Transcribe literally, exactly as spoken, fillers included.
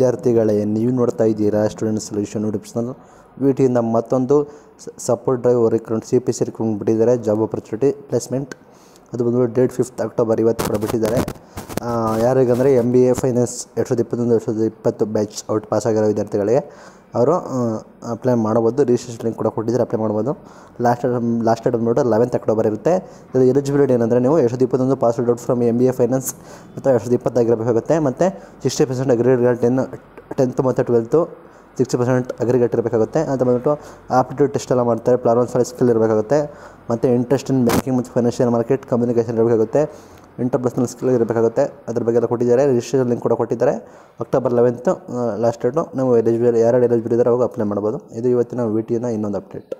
ವಿದ್ಯಾರ್ಥಿಗಳೇ, ನೀವು ನೋಡ್ತಾ ಇದ್ದೀರಾ ಸ್ಟೂಡೆಂಟ್ ಸೊಲ್ಯೂಷನ್ ಯೂಟ್ಯೂಬ್ ಚಾನಲ್. ವಿಟಿಯಿಂದ ಮತ್ತೊಂದು support drive recruit C P C recruit ಬಿಟ್ಟಿದ್ದಾರೆ, ಜಾಬ್ ಆಪರ್ಚುನಿಟಿ ಪ್ಲೇಸ್ಮೆಂಟ್. ಅದು ಬಂದು ಡೇಟ್ ಫಿಫ್ತ್ ಅಕ್ಟೋಬರ್ ಇವತ್ತು ಕೊಡಬಿಟ್ಟಿದ್ದಾರೆ. ಯಾರಿಗಂದರೆ ಎಮ್ ಬಿ ಎ ಫೈನಾನ್ಸ್ ಎರಡು ಸಾವಿರದ ಇಪ್ಪತ್ತೊಂದು ಎರಡು ಸಾವಿರದ ಇಪ್ಪತ್ತು ಬ್ಯಾಚ್ ಔಟ್ ಪಾಸ್ ಆಗಿರೋ ವಿದ್ಯಾರ್ಥಿಗಳಿಗೆ ಅವರು ಅಪ್ಲೈ ಮಾಡ್ಬೋದು. ರಿಜಿಸ್ಟ್ರೇಷನ್ ಲಿಂಕ್ ಕೂಡ ಕೊಟ್ಟಿದ್ದಾರೆ, ಅಪ್ಲೈ ಮಾಡ್ಬೋದು. ಲಾಸ್ಟ್ ಲಾಸ್ಟ್ ಡೇಟ್ ಬಂದುಬಿಟ್ಟು ಲೆವೆಂತ್ ಅಕ್ಟೋಬರ್ ಇರುತ್ತೆ. ಇದು ಎಲಿಜಿಬಿಲಿಟಿ ಏನಂದರೆ ನೀವು ಎರಡು ಸಾವಿರದ ಇಪ್ಪತ್ತೊಂದು passed out from M B A finance ಮತ್ತು ಎರಡು ಸಾವಿರದ ಇಪ್ಪತ್ತಾಗಿರಬೇಕಾಗುತ್ತೆ. ಮತ್ತು sixty percent aggregate ten tenth ಮತ್ತು ಟ್ವೆಲ್ತು ಸಿಕ್ಸ್ಟಿ ಪರ್ಸೆಂಟ್ ಅಗ್ರಿಗೇಟ್ ಇರಬೇಕಾಗುತ್ತೆ. ಅಂತ ಬಂದ್ಬಿಟ್ಟು ಆಪ್ಟಿಟ್ಯೂಡ್ ಟೆಸ್ಟ್ ಎಲ್ಲ ಮಾಡ್ತಾರೆ, ಪ್ಲಾಟ್ಫಾರ್ಮ್ ಫಾರ್ ಸ್ಕಿಲ್ ಇರಬೇಕಾಗುತ್ತೆ, ಮತ್ತು ಇಂಟ್ರೆಸ್ಟ್ ಇನ್ ಬ್ಯಾಂಕಿಂಗ್ ಮತ್ತು ಫೈನಾನ್ಷಿಯಲ್ ಮಾರ್ಕೆಟ್ ಕಮ್ಯುನಿಕೇಷನ್ ಇರಬೇಕಾಗುತ್ತೆ, ಇಂಟರ್ಪರ್ಸನಲ್ ಸ್ಕಿಲ್ ಇರಬೇಕಾಗುತ್ತೆ. ಅದ್ರ ಬಗ್ಗೆ ಎಲ್ಲ ಕೊಟ್ಟಿದ್ದಾರೆ, ರಿಜಿಸ್ಟ್ರೇಷನ್ ಲಿಂಕ್ ಕೂಡ ಕೊಟ್ಟಿದ್ದಾರೆ. October eleventh last date. ನಾವು ಎಲಿಜಿಬಲ್ ಯಾರು ಎಲಿಜಿಬಲ್ ಇದ್ದಾರೆ ಅವಾಗ ಅಪ್ಲೈ ಮಾಡ್ಬೋದು. ಇದು ಇವತ್ತಿನ ವಿಟಿನ ಇನ್ನೊಂದು ಅಪ್ಡೇಟ್.